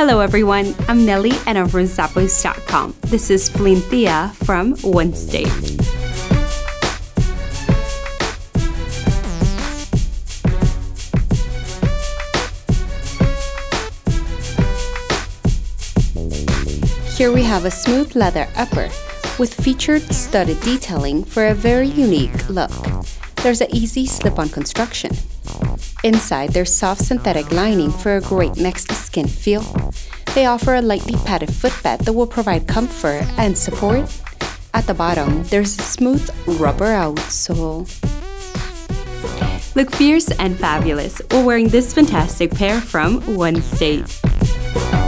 Hello everyone, I'm Nelly and I'm from Zappos.com. This is Flintia from 1.STATE. Here we have a smooth leather upper with featured studded detailing for a very unique look. There's an easy slip-on construction. Inside, there's soft synthetic lining for a great next-to-skin feel. They offer a lightly padded footbed that will provide comfort and support. At the bottom, there's a smooth rubber outsole. Look fierce and fabulous while wearing this fantastic pair from 1.STATE.